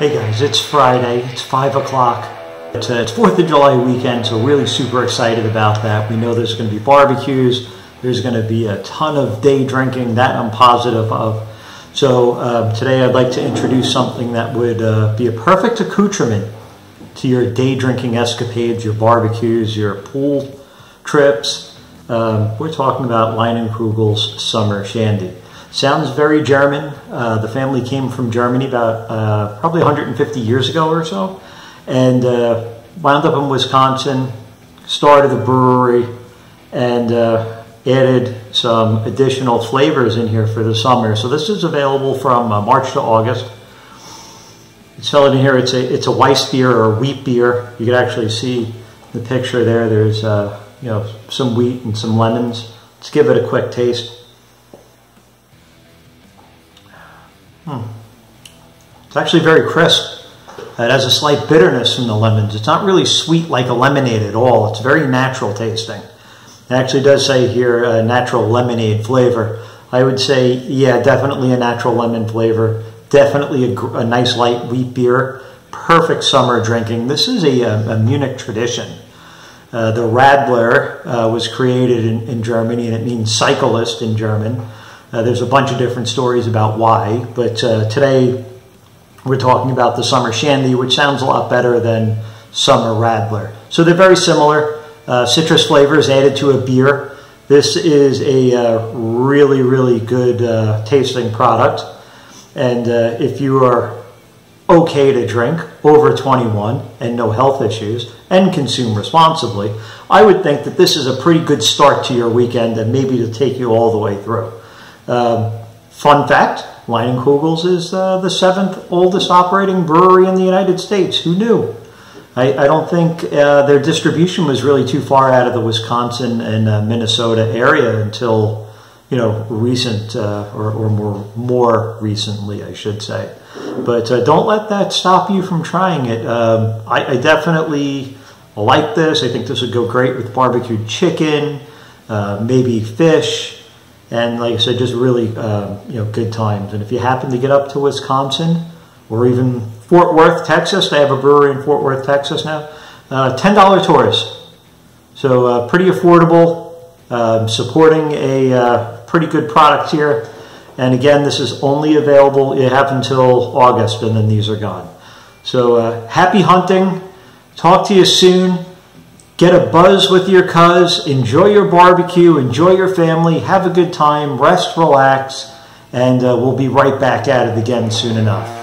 Hey guys, it's Friday, it's 5 o'clock, it's 4th of July weekend, so really super excited about that. We know there's going to be barbecues, there's going to be a ton of day drinking, that I'm positive of. So today I'd like to introduce something that would be a perfect accoutrement to your day drinking escapades, your barbecues, your pool trips. We're talking about Leinenkugel's Summer Shandy. Sounds very German. The family came from Germany about probably 150 years ago or so, and wound up in Wisconsin, started a brewery, and added some additional flavors in here for the summer. So this is available from March to August. It's selling in here. It's a Weiss beer or wheat beer. You can actually see the picture there. There's you know, some wheat and some lemons. Let's give it a quick taste. It's actually very crisp. It has a slight bitterness from the lemons. It's not really sweet like a lemonade at all. It's very natural tasting. It actually does say here natural lemonade flavor. I would say, yeah, definitely a natural lemon flavor. Definitely a nice light wheat beer. Perfect summer drinking. This is a Munich tradition. The Radler was created in Germany, and it means cyclist in German. There's a bunch of different stories about why, but today we're talking about the Summer Shandy, which sounds a lot better than Summer Radler. So they're very similar. Citrus flavors added to a beer. This is a really, really good tasting product. And if you are okay to drink, over 21, and no health issues, and consume responsibly, I would think that this is a pretty good start to your weekend and maybe to take you all the way through. Fun fact, Leinenkugel's is the 7th oldest operating brewery in the United States. Who knew? I don't think their distribution was really too far out of the Wisconsin and Minnesota area until, you know, recent or more recently, I should say. But don't let that stop you from trying it. I definitely like this. I think this would go great with barbecued chicken, maybe fish. And like I said, just really you know, good times. And if you happen to get up to Wisconsin or even Fort Worth, Texas, they have a brewery in Fort Worth, Texas now. $10 tours, so pretty affordable. Supporting a pretty good product here. And again, this is only available. You have until August, and then these are gone. So happy hunting. Talk to you soon. Get a buzz with your cuz, enjoy your barbecue, enjoy your family, have a good time, rest, relax, and we'll be right back at it again soon enough.